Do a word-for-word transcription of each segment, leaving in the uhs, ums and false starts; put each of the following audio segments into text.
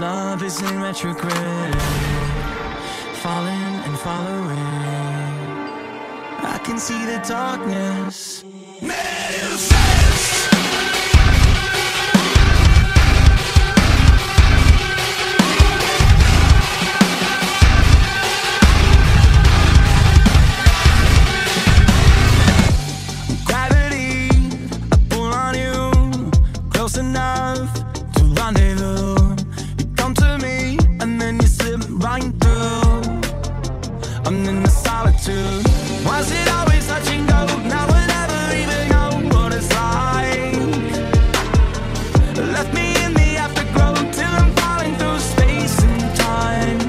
Love is in retrograde, falling and following. I can see the darkness. Manifest. Gravity, I pull on you, close enough to rendezvous. I'm in the solitude. Was it always touch and go? Now I never even know what it's like. Left me in the afterglow till I'm falling through space and time.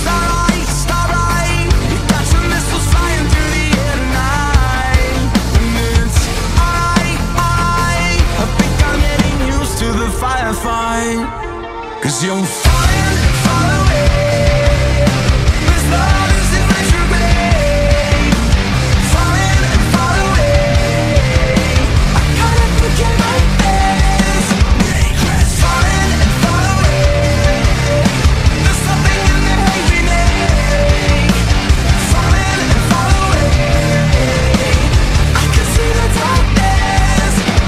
Starlight, starlight, you got your missiles flying through the air tonight. And it's alright, alright. I think I'm getting used to the firefight. 'Cause you're flying far away. Love is in retrograde, falling and far away. I gotta forget my past, regrets, falling and far away. There's something in the way we make, falling and far away. I can see the darkness, yes.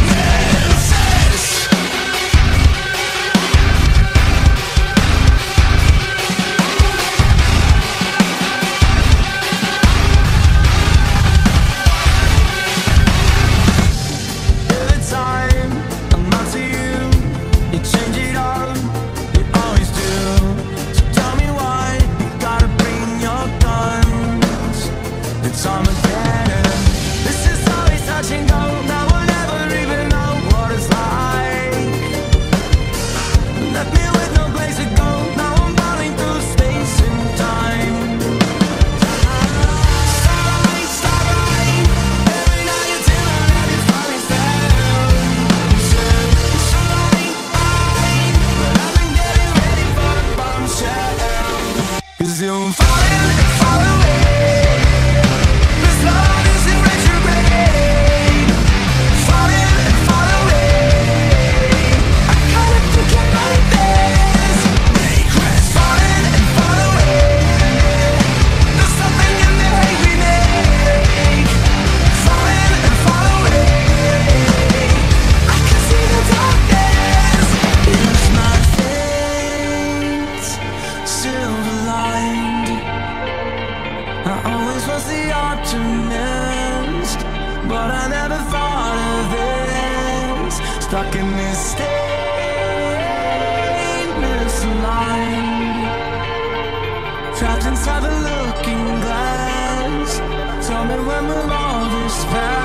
Stuck in this stainless line, trapped inside a looking glass. Tell me when will all this pass?